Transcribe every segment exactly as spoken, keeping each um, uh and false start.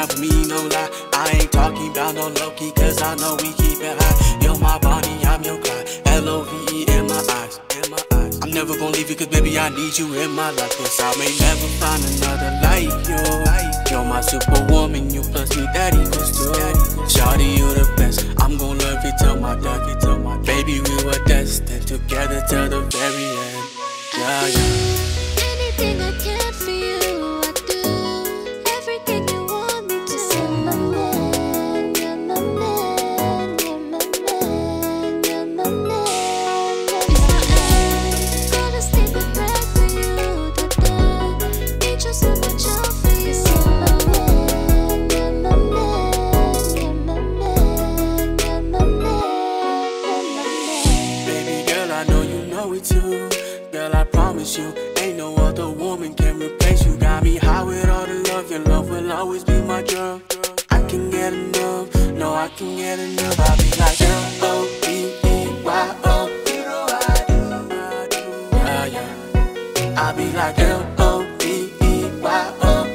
down for me, no lie. I ain't talking about no low-key, cause I know we keep it high. Yo, my body, I'm your guy, L O V E in my eyes. I'm never gonna leave you, cause baby, I need you in my life. Cause I may never find another like you. You're my superwoman, you plus me, that equals two. Shawty, you the best, I'm gonna love you till my death. Baby, we were destined together till the very end. Yeah, yeah. Anything I can for you, I do. Everything you want me to. You're my man, you're my man, you're my man, you're my man. If I ain't gonna stay but back for you, da-da. Need you so much out for you. You're my man, you're my man, you're my man, you're my man, you're my man. Baby girl, I know you know it too. Girl, I promise you, ain't no other woman can replace you. Got me high with all the love, your love will always be my drug. I can get enough, no, I can get enough. I'll be like L O V E Y O. Yeah, yeah. I'll be like L O V E Y O.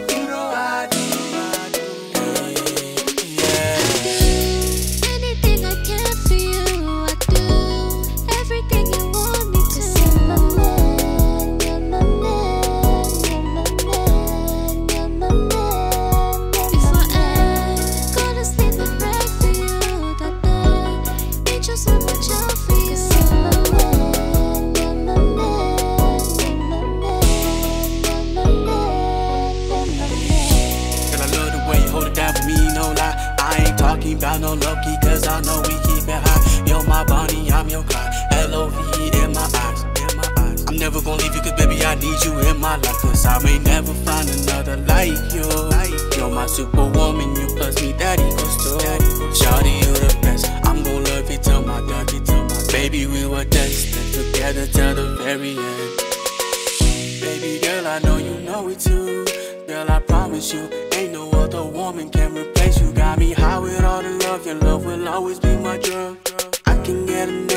Talking about no low-key, cause I know we keep it high. Yo, my body, I'm your guy, L O V E in my eyes. I'm never gonna leave you, cause baby, I need you in my life. Cause I may never find another like you. You're my superwoman, you plus me, that equals two. Shawty, you the best, I'm gonna love you till my death. Baby, we were destined together till the very end. Baby girl, I know you know it too. Girl, I promise you, ain't no other woman can replace you. Got me high with all the love, your love will always be my drug. I can get enough.